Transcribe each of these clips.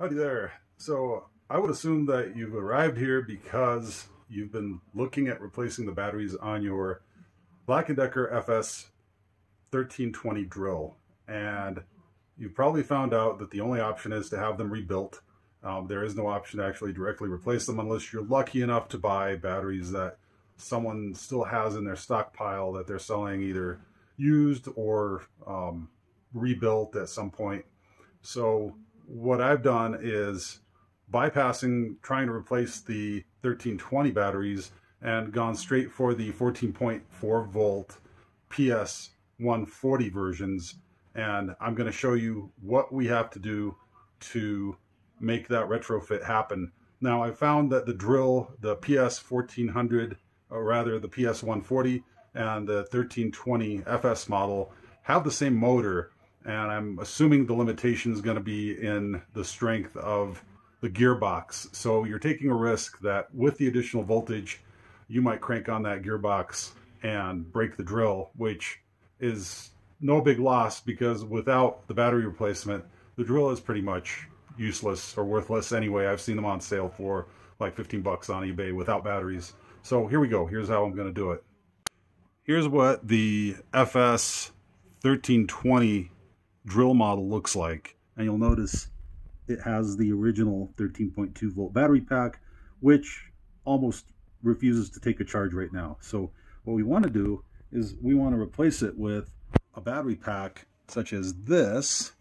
Howdy there. So I would assume that you've arrived here because you've been looking at replacing the batteries on your Black & Decker FS-1320 drill, and you've probably found out that the only option is to have them rebuilt. There is no option to actually directly replace them unless you're lucky enough to buy batteries that someone still has in their stockpile that they're selling either used or rebuilt at some point. So what I've done is bypassing trying to replace the 1320 batteries and gone straight for the 14.4 volt PS140 versions, and I'm going to show you what we have to do to make that retrofit happen. Now, I found that the drill, the PS1400, or rather the PS140 and the 1320 FS model have the same motor, and I'm assuming the limitation is going to be in the strength of the gearbox. So you're taking a risk that with the additional voltage, you might crank on that gearbox and break the drill, which is no big loss because without the battery replacement, the drill is pretty much useless or worthless anyway. I've seen them on sale for like 15 bucks on eBay without batteries. So here we go. Here's how I'm going to do it. Here's what the FS1320 drill model looks like, and you'll notice it has the original 13.2 volt battery pack, which almost refuses to take a charge right now. So what we want to do is we want to replace it with a battery pack such as this,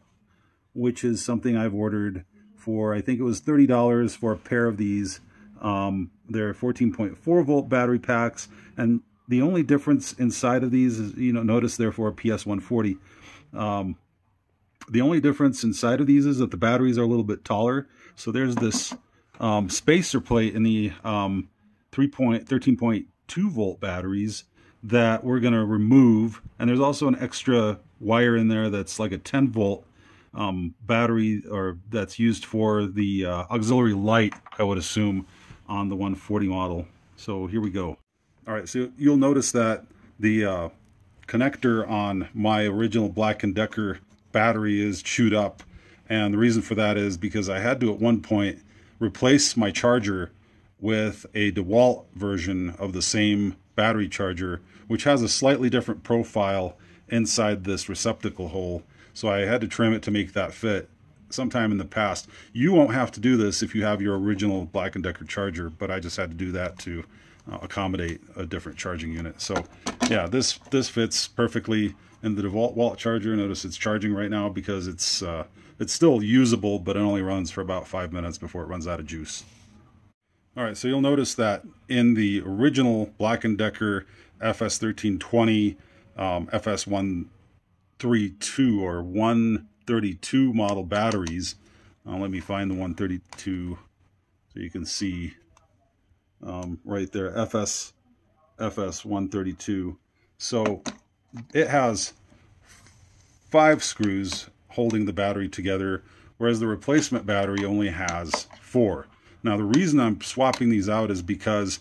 which is something I've ordered for, I think it was $30 for a pair of these. They're 14.4 volt battery packs, and the only difference inside of these is, you know, notice they're for a PS140. The only difference inside of these is that the batteries are a little bit taller. So there's this spacer plate in the 13.2 volt batteries that we're going to remove. And there's also an extra wire in there that's like a 10 volt battery, or that's used for the auxiliary light, I would assume, on the 140 model. So here we go. All right, so you'll notice that the connector on my original Black & Decker battery is chewed up, and the reason for that is because I had to at one point replace my charger with a DeWalt version of the same battery charger, which has a slightly different profile inside this receptacle hole, so I had to trim it to make that fit sometime in the past. You won't have to do this if you have your original Black & Decker charger, but I just had to do that to accommodate a different charging unit. So yeah, this fits perfectly in the DeWalt charger. Notice it's charging right now because it's still usable, but it only runs for about 5 minutes before it runs out of juice. All right, so you'll notice that in the original Black & Decker FS1320 FS132 or 132 model batteries, let me find the 132 so you can see. Right there, FS132. So it has 5 screws holding the battery together, whereas the replacement battery only has 4. Now, the reason I'm swapping these out is because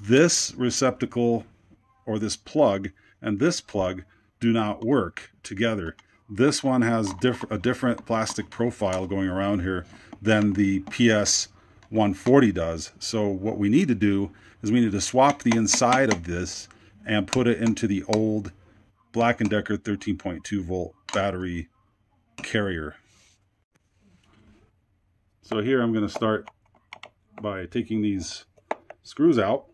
this receptacle, or this plug, and this plug do not work together. This one has a different plastic profile going around here than the PS140 does. So what we need to do is we need to swap the inside of this and put it into the old Black & Decker 13.2 volt battery carrier. So here I'm going to start by taking these screws out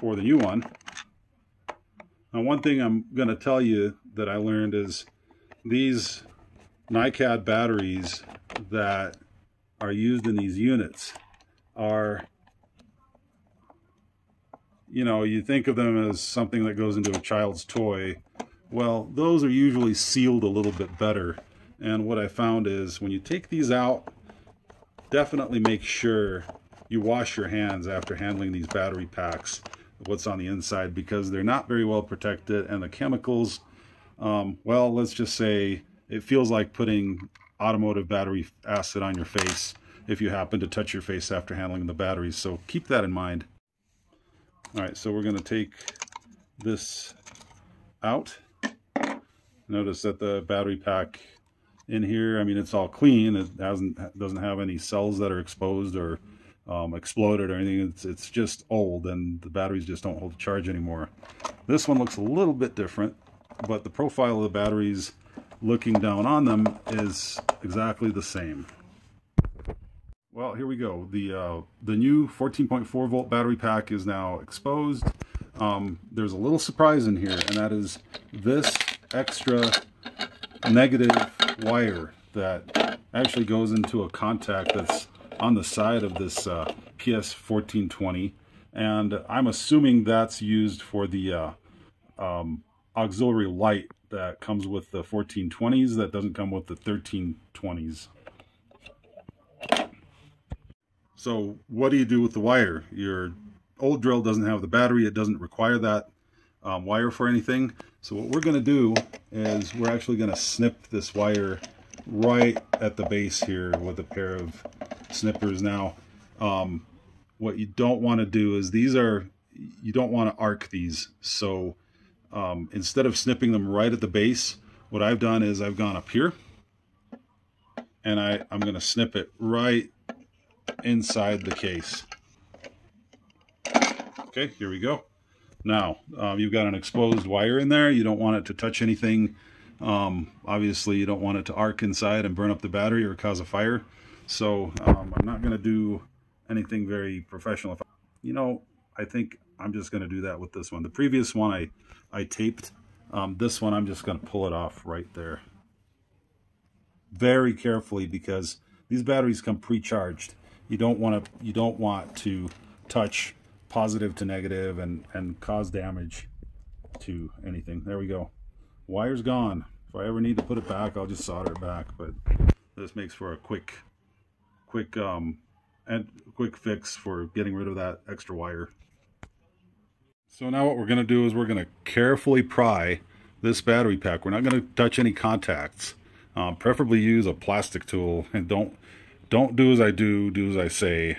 for the new one. Now, one thing I'm going to tell you that I learned is these NiCad batteries that are used in these units are, you know, you think of them as something that goes into a child's toy. Well, those are usually sealed a little bit better, and what I found is when you take these out, definitely make sure you wash your hands after handling these battery packs, what's on the inside, because they're not very well protected, and the chemicals, well, let's just say it feels like putting automotive battery acid on your face if you happen to touch your face after handling the batteries. So keep that in mind. All right, so we're going to take this out. Notice that the battery pack in here. I mean, it's all clean. It doesn't have any cells that are exposed or exploded or anything. It's just old, and the batteries just don't hold the charge anymore. This one looks a little bit different, but the profile of the batteries looking down on them is exactly the same. Well, here we go. The new 14.4 volt battery pack is now exposed. There's a little surprise in here, and that is this extra negative wire that actually goes into a contact that's on the side of this PS1420, and I'm assuming that's used for the auxiliary light that comes with the 1420s that doesn't come with the 1320s. So what do you do with the wire? Your old drill doesn't have the battery. It doesn't require that wire for anything. So what we're going to do is we're actually going to snip this wire right at the base here with a pair of snippers. Now, what you don't want to do is you don't want to arc these. So instead of snipping them right at the base, what I've done is I've gone up here, and I'm going to snip it right inside the case. Okay, here we go. Now, you've got an exposed wire in there. You don't want it to touch anything. Obviously, you don't want it to arc inside and burn up the battery or cause a fire. So I'm not going to do anything very professional. You know, I think I'm just going to do that with this one. The previous one I taped. This one I'm just going to pull it off right there. Very carefully, because these batteries come pre-charged. You don't want to touch positive to negative and cause damage to anything. There we go. Wire's gone. If I ever need to put it back, I'll just solder it back, but this makes for a quick fix for getting rid of that extra wire. So now what we're going to do is we're going to carefully pry this battery pack. We're not going to touch any contacts. Preferably use a plastic tool, and don't do as I do, do as I say,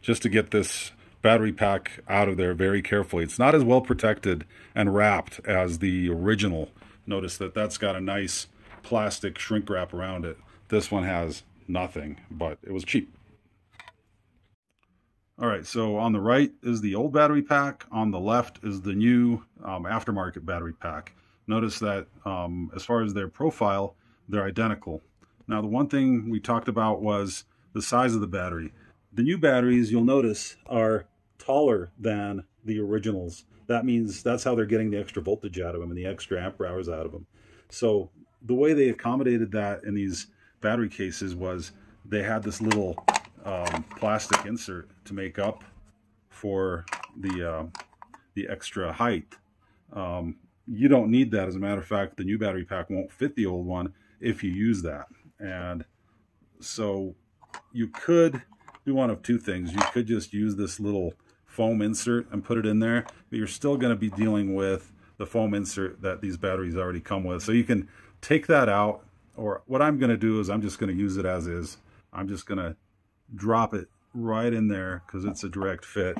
just to get this battery pack out of there very carefully. It's not as well protected and wrapped as the original. Notice that that's got a nice plastic shrink wrap around it. This one has nothing, but it was cheap. All right, so on the right is the old battery pack. On the left is the new aftermarket battery pack. Notice that as far as their profile, they're identical. Now, the one thing we talked about was the size of the battery. The new batteries, you'll notice, are taller than the originals. That means that's how they're getting the extra voltage out of them and the extra amp hours out of them. So the way they accommodated that in these battery cases was they had this little plastic insert to make up for the extra height. You don't need that. As a matter of fact, the new battery pack won't fit the old one if you use that. And so you could do one of two things. You could just use this little foam insert and put it in there, but you're still going to be dealing with the foam insert that these batteries already come with. So you can take that out, or what I'm going to do is I'm just going to use it as is. I'm just going to drop it right in there because it's a direct fit.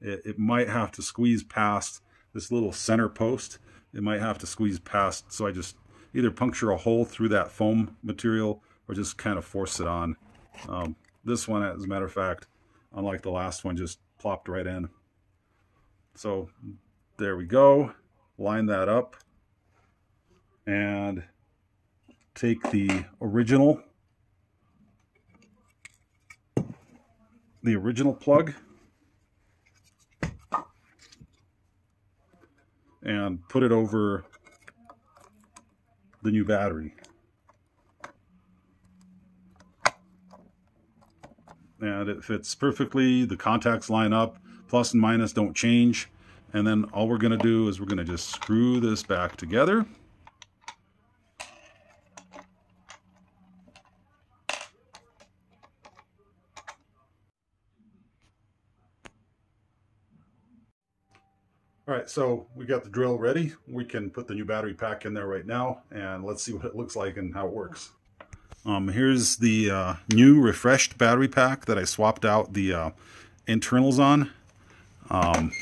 It might have to squeeze past this little center post. It might have to squeeze past, so I just either puncture a hole through that foam material or just kind of force it on. This one, as a matter of fact, unlike the last one, just plopped right in. So there we go. Line that up and take the original plug and put it over the new battery. And it fits perfectly. The contacts line up, plus and minus don't change. And then all we're going to do is we're going to just screw this back together. All right, so we got the drill ready. We can put the new battery pack in there right now, and let's see what it looks like and how it works. Here's the new refreshed battery pack that I swapped out the internals on. Let's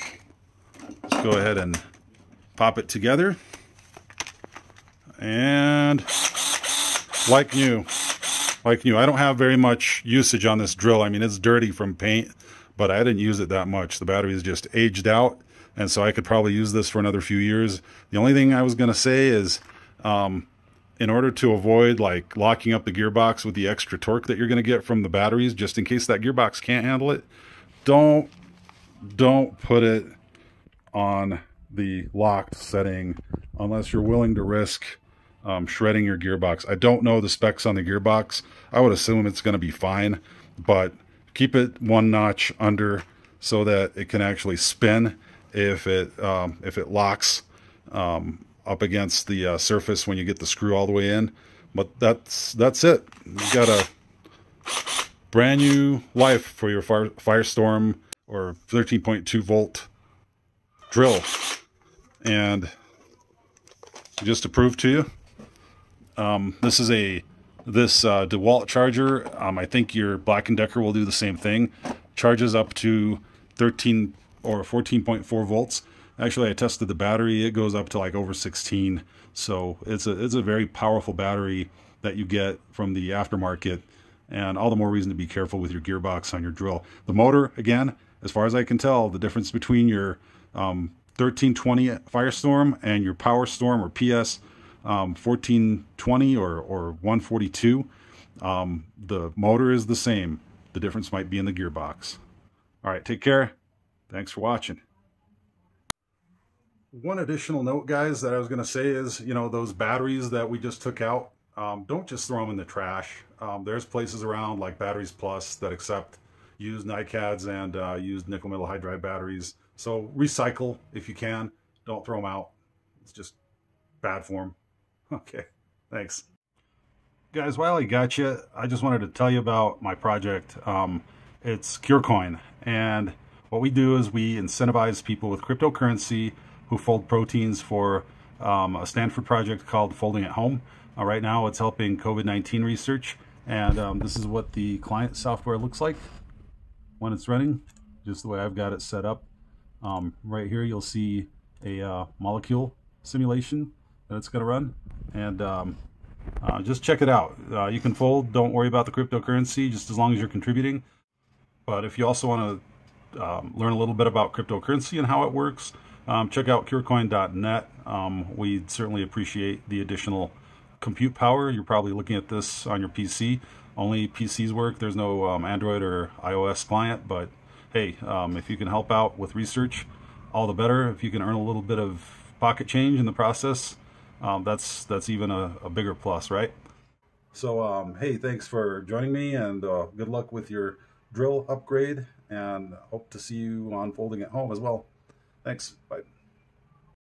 go ahead and pop it together. And like new. Like new. I don't have very much usage on this drill. I mean, it's dirty from paint, but I didn't use it that much. The battery is just aged out, and so I could probably use this for another few years. The only thing I was going to say is, in order to avoid like locking up the gearbox with the extra torque that you're going to get from the batteries, just in case that gearbox can't handle it, don't put it on the locked setting unless you're willing to risk shredding your gearbox. I don't know the specs on the gearbox. I would assume it's going to be fine, but keep it one notch under so that it can actually spin if it locks up against the surface when you get the screw all the way in. But that's it. You've got a brand new life for your Firestorm or 13.2 volt drill. And just to prove to you, this is this DeWalt charger. I think your Black & Decker will do the same thing. Charges up to 13 or 14.4 volts. Actually, I tested the battery. It goes up to like over 16. So it's a very powerful battery that you get from the aftermarket, and all the more reason to be careful with your gearbox on your drill. The motor, again, as far as I can tell, the difference between your 1320 Firestorm and your Powerstorm or PS 1420 or 142, the motor is the same. The difference might be in the gearbox. All right, take care. Thanks for watching. One additional note, guys, that I was going to say is, you know, those batteries that we just took out, don't just throw them in the trash. There's places around like Batteries Plus that accept used NiCads and used nickel metal hydride batteries. So recycle if you can. Don't throw them out. It's just bad form. Okay, thanks. Guys, while I got you, I just wanted to tell you about my project. It's Curecoin. And what we do is we incentivize people with cryptocurrency who fold proteins for a Stanford project called Folding at Home. Right now it's helping COVID-19 research. And this is what the client software looks like when it's running, just the way I've got it set up. Right here you'll see a molecule simulation that it's going to run, and just check it out. You can fold, don't worry about the cryptocurrency, just as long as you're contributing. But if you also want to learn a little bit about cryptocurrency and how it works, check out curecoin.net. We'd certainly appreciate the additional compute power. You're probably looking at this on your PC. Only PCs work. There's no Android or iOS client, but hey, if you can help out with research, all the better. If you can earn a little bit of pocket change in the process, that's even a bigger plus, right? So, hey, thanks for joining me, and good luck with your drill upgrade, and hope to see you on Folding at Home as well. Thanks. Bye.